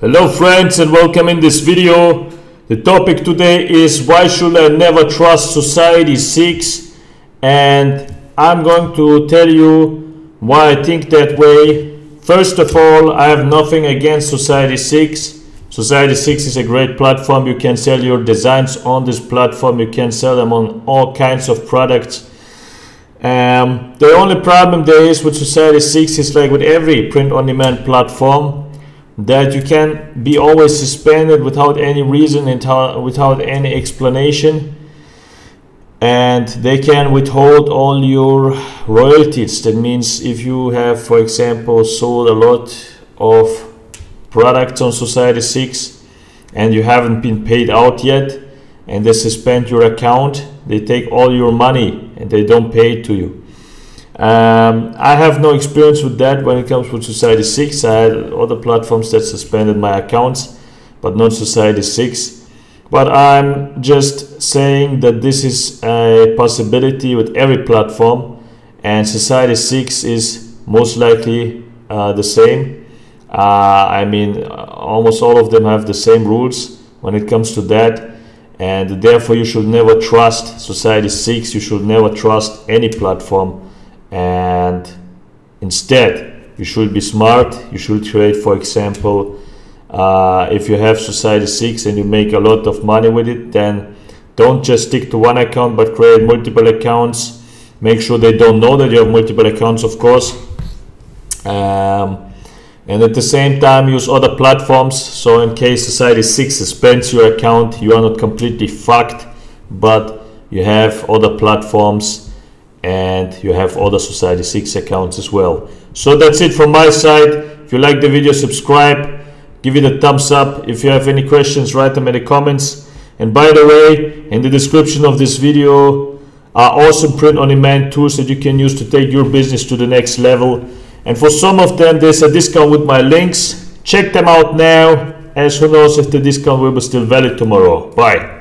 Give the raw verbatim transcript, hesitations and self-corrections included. Hello friends, and welcome. In this video the topic today is why should I never trust Society six, and I'm going to tell you why I think that way. First of all, I have nothing against Society six. Society six is a great platform. You can sell your designs on this platform, you can sell them on all kinds of products. Um, the only problem there is with Society six is like with every print on demand platform, that you can be always suspended without any reason and without any explanation, and they can withhold all your royalties. That means if you have, for example, sold a lot of products on Society six and you haven't been paid out yet, and they suspend your account, they take all your money and they don't pay it to you. Um, I have no experience with that when it comes with Society six. I had other platforms that suspended my accounts, but not Society six. But I'm just saying that this is a possibility with every platform, and Society six is most likely uh, the same. Uh, I mean, almost all of them have the same rules when it comes to that, and therefore you should never trust Society six. You should never trust any platform. And instead you should be smart. You should create, for example, uh, if you have Society six and you make a lot of money with it, then don't just stick to one account, but create multiple accounts. Make sure they don't know that you have multiple accounts, of course, um, and at the same time use other platforms, so in case Society six suspends your account, you are not completely fucked, but you have other platforms and you have other Society six accounts as well. So that's it from my side. If you like the video, subscribe, give it a thumbs up. If you have any questions, write them in the comments. And by the way, in the description of this video are awesome print on demand tools that you can use to take your business to the next level, and for some of them there's a discount with my links. Check them out now, as who knows if the discount will be still valid tomorrow. Bye.